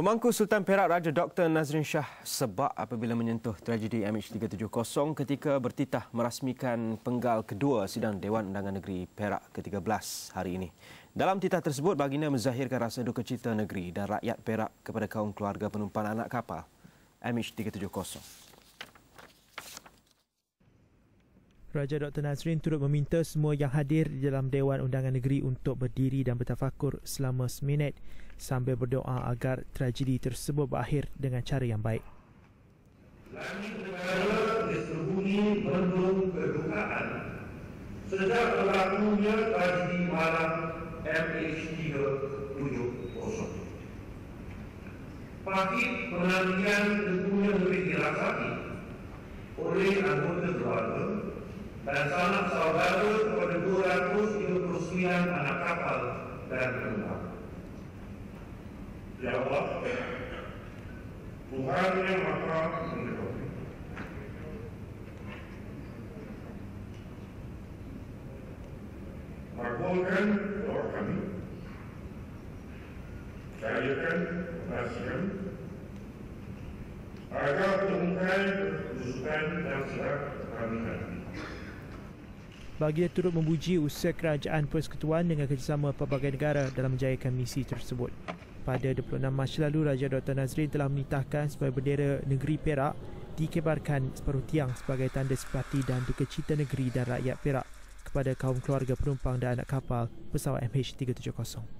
Pemangku Sultan Perak Raja Dr. Nazrin Shah sebab apabila menyentuh tragedi MH370 ketika bertitah merasmikan penggal kedua sidang Dewan Undangan Negeri Perak ke-13 hari ini. Dalam titah tersebut, baginda menzahirkan rasa duka cita negeri dan rakyat Perak kepada kaum keluarga penumpang anak kapal MH370. Raja Dr. Nazrin turut meminta semua yang hadir di dalam Dewan Undangan Negeri untuk berdiri dan bertafakur selama seminit sambil berdoa agar tragedi tersebut berakhir dengan cara yang baik. Langit negara diseruni mendung kedukaan sejak berlakunya tragedi malam MH370. Pahit penantian tentunya lebih dirasati oleh anggota keluarga dan sanak saudara kepada 239 anak kapal dan penumpang. Ya Allah, Tuhan yang Maha Mengetahui, makbulkan doa kami, cairkan nasihan, agar temukan kesusukan dan serak kami hati. Baginda turut memuji usaha kerajaan persekutuan dengan kerjasama pelbagai negara dalam menjayakan misi tersebut. Pada 26 Mac lalu, Raja Dr. Nazrin telah menitahkan supaya bendera negeri Perak dikebarkan separuh tiang sebagai tanda simpati dan duka cita negeri dan rakyat Perak kepada kaum keluarga penumpang dan anak kapal pesawat MH370.